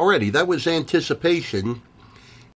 Alrighty, that was Anticipation